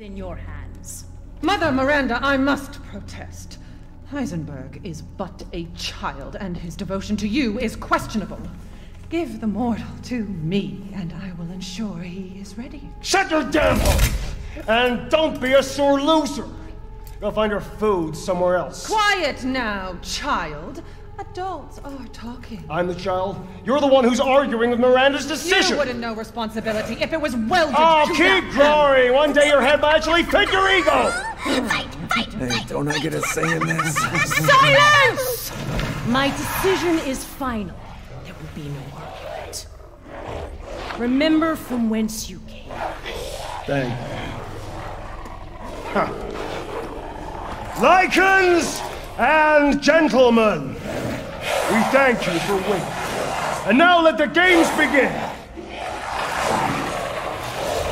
is in your hands. Mother Miranda, I must protest. Heisenberg is but a child, and his devotion to you is questionable. Give the mortal to me, and I will ensure he is ready. Shut your damn mouth! And don't be a sore loser! Go find your food somewhere else. Quiet now, child. Adults are talking. I'm the child. You're the one who's arguing with Miranda's decision. You wouldn't know responsibility if it was welded to that. Oh, keep growing. One day your head might actually fit your ego. Fight, don't I get a say in this? Silence! My decision is final. There will be no argument. Remember from whence you came. Dang. Huh. Lycans and gentlemen, we thank you for waiting. And now let the games begin.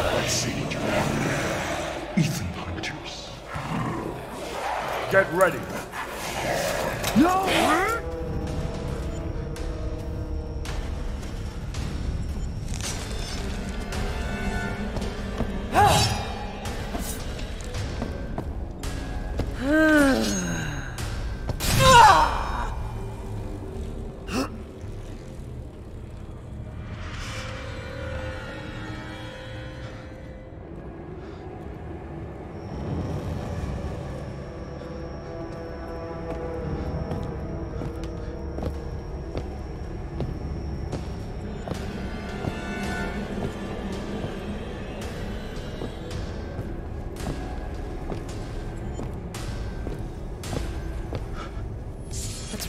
Let's see what you have. Ethan Hunters. Get ready. No!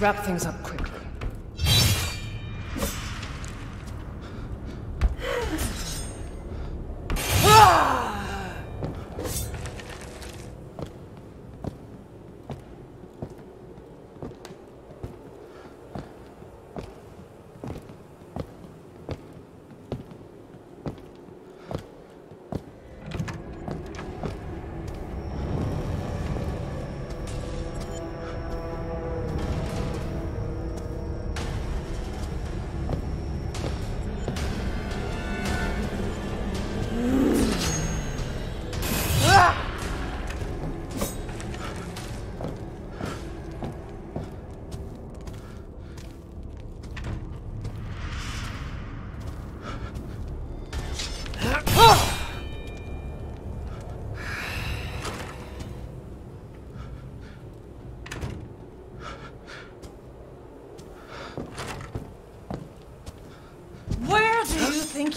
Wrap things up quickly.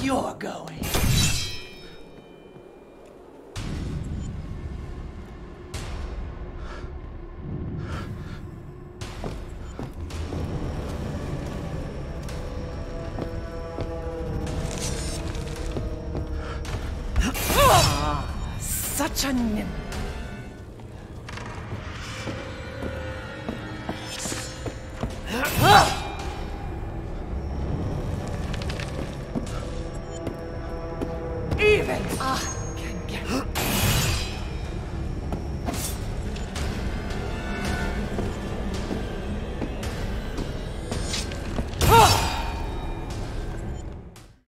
You're going. Such a nymph.